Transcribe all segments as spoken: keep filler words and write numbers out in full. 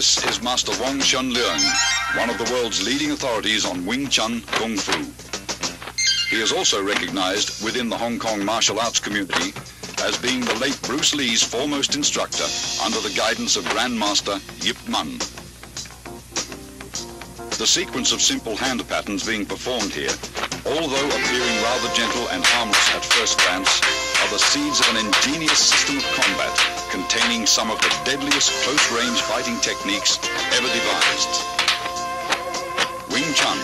This is Master Wong Shun Leung, one of the world's leading authorities on Wing Chun Kung Fu. He is also recognized within the Hong Kong martial arts community as being the late Bruce Lee's foremost instructor under the guidance of Grandmaster Ip Man. The sequence of simple hand patterns being performed here, although appearing rather gentle and harmless at first glance, are the seeds of an ingenious system of combat containing some of the deadliest close-range fighting techniques ever devised. Wing Chun,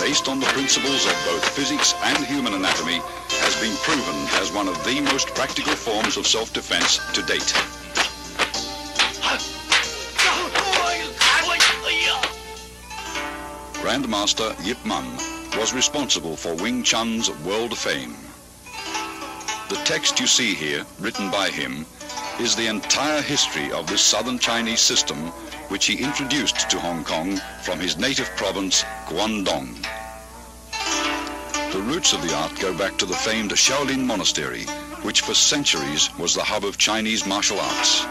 based on the principles of both physics and human anatomy, has been proven as one of the most practical forms of self-defense to date. Grandmaster Yip Man was responsible for Wing Chun's world fame. The text you see here, written by him, is the entire history of this southern Chinese system, which he introduced to Hong Kong from his native province, Guangdong. The roots of the art go back to the famed Shaolin Monastery, which for centuries was the hub of Chinese martial arts.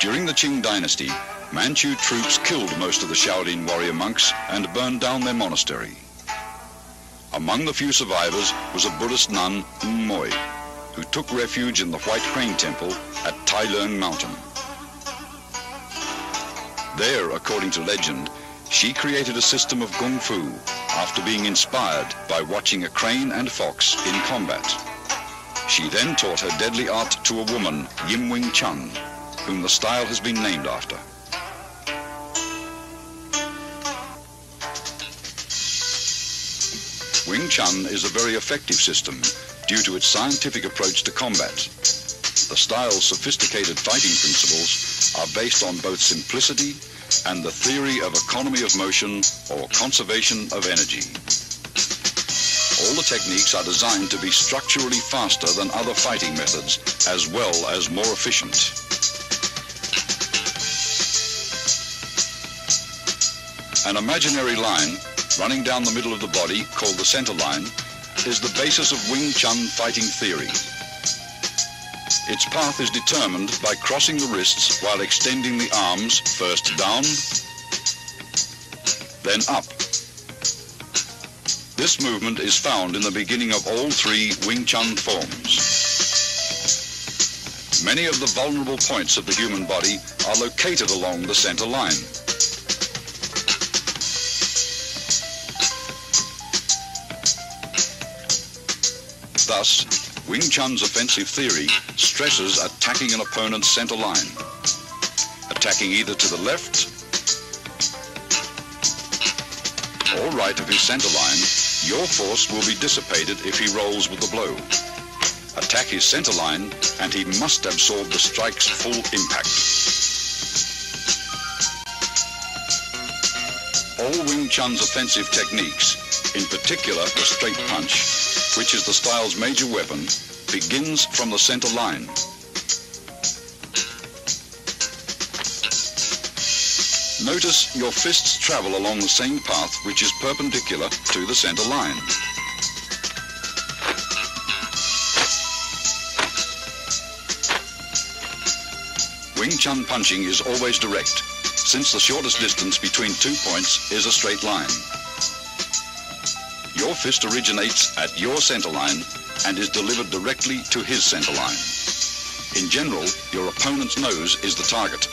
During the Qing Dynasty, Manchu troops killed most of the Shaolin warrior monks and burned down their monastery. Among the few survivors was a Buddhist nun, Ng Moi, who took refuge in the White Crane Temple at Tai Lung Mountain. There, according to legend, she created a system of kung fu after being inspired by watching a crane and fox in combat. She then taught her deadly art to a woman, Yim Wing Chun, whom the style has been named after. Wing Chun is a very effective system due to its scientific approach to combat. The style's sophisticated fighting principles are based on both simplicity and the theory of economy of motion or conservation of energy. All the techniques are designed to be structurally faster than other fighting methods, as well as more efficient. An imaginary line running down the middle of the body, called the center line, is the basis of Wing Chun fighting theory. Its path is determined by crossing the wrists while extending the arms first down, then up. This movement is found in the beginning of all three Wing Chun forms. Many of the vulnerable points of the human body are located along the center line. Thus, Wing Chun's offensive theory stresses attacking an opponent's center line, attacking either to the left or right of his center line. Your force will be dissipated if he rolls with the blow. Attack his center line and he must absorb the strike's full impact. All Wing Chun's offensive techniques, in particular the straight punch, which is the style's major weapon, begins from the center line. Notice your fists travel along the same path which is perpendicular to the center line. Wing Chun punching is always direct, since the shortest distance between two points is a straight line. Your fist originates at your center line and is delivered directly to his center line. In general, your opponent's nose is the target.